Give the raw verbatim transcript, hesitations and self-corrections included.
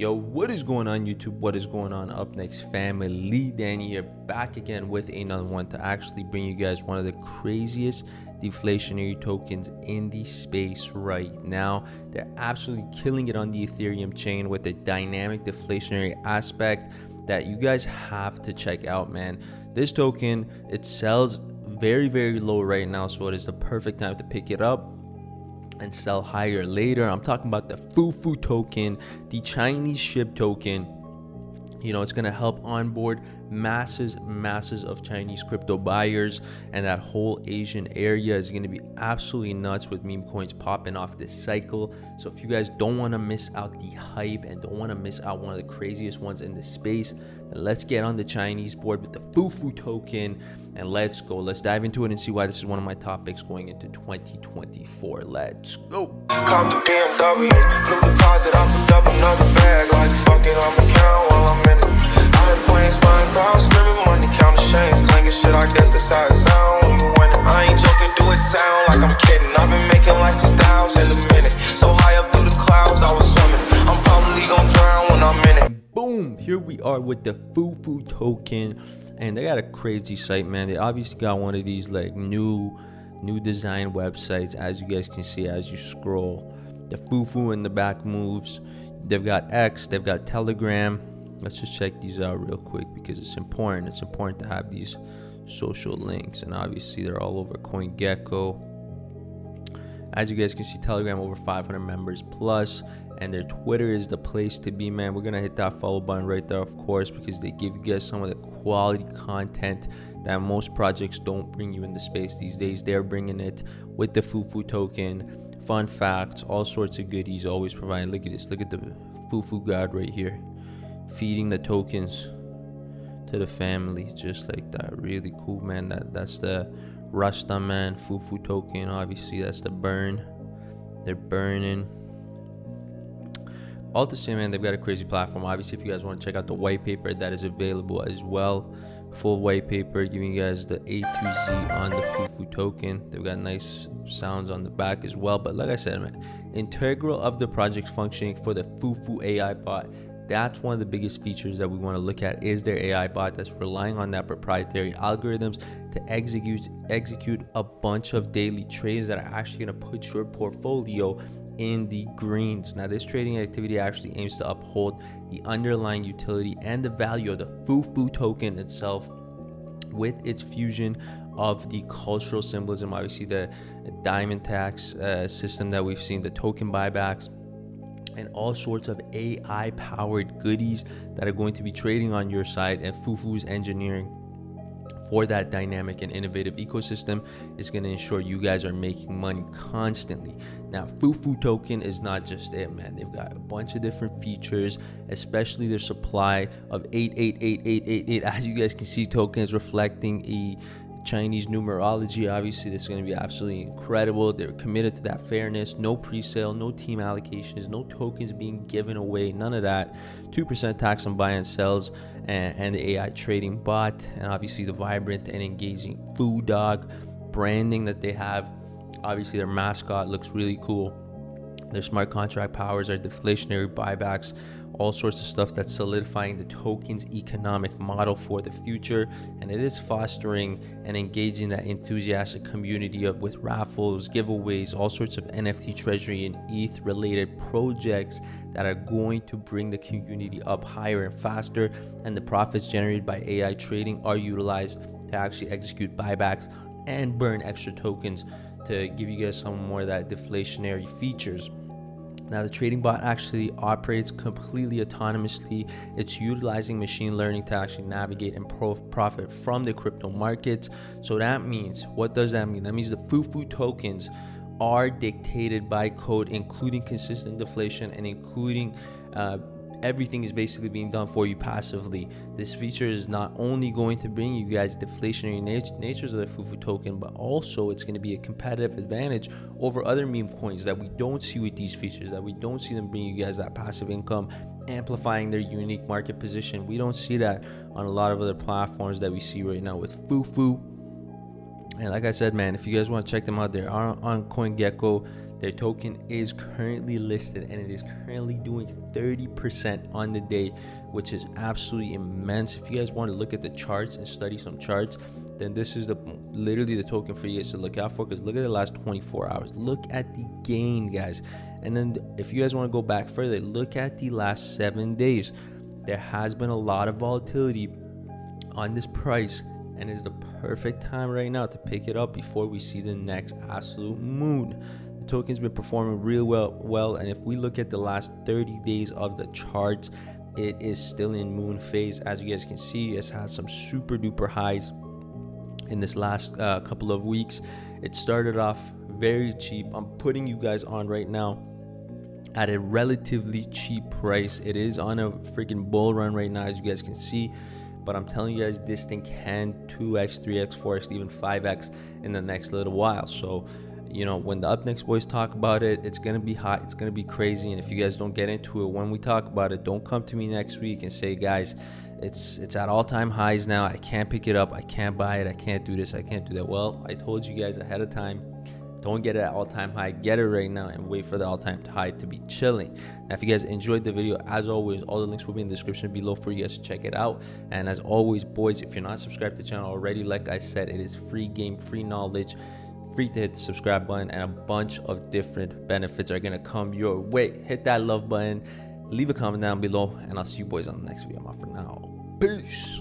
Yo, what is going on YouTube? What is going on Up Next family? Danny here, back again with another one to actually bring you guys one of the craziest deflationary tokens in the space right now. They're absolutely killing it on the Ethereum chain with a dynamic deflationary aspect that you guys have to check out, man. This token, it sells very, very low right now, so it is the perfect time to pick it up and sell higher later. I'm talking about the FUFU token, the Chinese ship token. You know, it's going to help onboard masses masses of Chinese crypto buyers, and that whole Asian area is going to be absolutely nuts with meme coins popping off this cycle. So if you guys don't want to miss out the hype and don't want to miss out one of the craziest ones in the space, then let's get on the Chinese board with the FUFU token and let's go. Let's dive into it and see why this is one of my topics going into twenty twenty-four. Let's go. Come to B M W, new deposit, I put up another bag like fucking on my count while I'm in it. I ain't playing spine crowds, screaming when they count the chains, clanging shit, I guess that's how it sound when you win it. I ain't joking, do it sound like I'm kidding. I've been making like two thousand a minute, so high up through the clouds I was swimming. I'm probably gonna drown when I'm in it. Boom, here we are with the FUFU token. And they got a crazy site, man. They obviously got one of these like new new design websites, as you guys can see as you scroll. The FUFU in the back moves. They've got X, they've got Telegram. Let's just check these out real quick because it's important. It's important to have these social links, and obviously they're all over CoinGecko. As you guys can see, Telegram over five hundred members plus, and their Twitter is the place to be, man. We're gonna hit that follow button right there, of course, because they give you guys some of the quality content that most projects don't bring you in the space these days. They're bringing it with the FUFU token, fun facts, all sorts of goodies always provided. Look at this, look at the FUFU god right here, feeding the tokens to the family just like that. Really cool, man. That that's the Rasta, man. FUFU token, obviously that's the burn. They're burning. All the same, man, they've got a crazy platform. Obviously, if you guys want to check out the white paper, that is available as well. Full white paper giving you guys the A to Z on the FUFU token. They've got nice sounds on the back as well. But like I said, man, integral of the project's functioning for the FUFU A I bot. That's one of the biggest features that we want to look at, is their A I bot that's relying on that proprietary algorithms to execute execute a bunch of daily trades that are actually going to put your portfolio in the greens. Now, this trading activity actually aims to uphold the underlying utility and the value of the FUFU token itself with its fusion of the cultural symbolism, obviously the diamond tax uh, system that we've seen, the token buybacks, and all sorts of A I powered goodies that are going to be trading on your side. And FUFU's engineering for that dynamic and innovative ecosystem is going to ensure you guys are making money constantly. Now, FUFU token is not just it, man. They've got a bunch of different features, especially their supply of eight eight eight eight eight eight, as you guys can see, tokens reflecting a Chinese numerology. Obviously, this is going to be absolutely incredible. They're committed to that fairness. No pre-sale, no team allocations, no tokens being given away, none of that. two percent tax on buy and sells, and, and the A I trading bot, and obviously the vibrant and engaging food dog branding that they have. Obviously, their mascot looks really cool. Their smart contract powers are deflationary buybacks, all sorts of stuff that's solidifying the token's economic model for the future. And it is fostering and engaging that enthusiastic community of, with raffles, giveaways, all sorts of N F T treasury and E T H related projects that are going to bring the community up higher and faster. And the profits generated by A I trading are utilized to actually execute buybacks and burn extra tokens to give you guys some more of that deflationary features. Now, the trading bot actually operates completely autonomously. It's utilizing machine learning to actually navigate and pro profit from the crypto markets. So that means, what does that mean? That means the FUFU tokens are dictated by code, including consistent deflation and including uh, everything is basically being done for you passively. This feature is not only going to bring you guys deflationary nat natures of the FUFU token, but also it's going to be a competitive advantage over other meme coins that we don't see with these features, that we don't see them bring you guys that passive income, amplifying their unique market position. We don't see that on a lot of other platforms that we see right now with FUFU. And like I said, man, if you guys want to check them out, they're on, on CoinGecko. Their token is currently listed and it is currently doing thirty percent on the day, which is absolutely immense. If you guys want to look at the charts and study some charts, then this is the literally the token for you guys to look out for, because look at the last twenty-four hours. Look at the gain, guys. And then if you guys want to go back further, look at the last seven days. There has been a lot of volatility on this price, and it's the perfect time right now to pick it up before we see the next absolute moon. The token's been performing real well, well, and if we look at the last thirty days of the charts, it is still in moon phase. As you guys can see, it's had some super duper highs in this last uh, couple of weeks. It started off very cheap. I'm putting you guys on right now at a relatively cheap price. It is on a freaking bull run right now, as you guys can see. But I'm telling you guys, this thing can two X, three X, four X, even five X in the next little while. So, you know, when the Up Next boys talk about it, it's going to be hot. It's going to be crazy. And if you guys don't get into it when we talk about it, don't come to me next week and say, guys, it's it's at all-time highs now. I can't pick it up. I can't buy it. I can't do this. I can't do that. Well, I told you guys ahead of time, don't get it at all-time high. Get it right now and wait for the all-time high to be chilling. Now, if you guys enjoyed the video, as always, all the links will be in the description below for you guys to check it out. And as always, boys, if you're not subscribed to the channel already, like I said, it is free game, free knowledge, free to hit the subscribe button, and a bunch of different benefits are going to come your way. Hit that love button, leave a comment down below, and I'll see you boys on the next video. I'm out for now. Peace.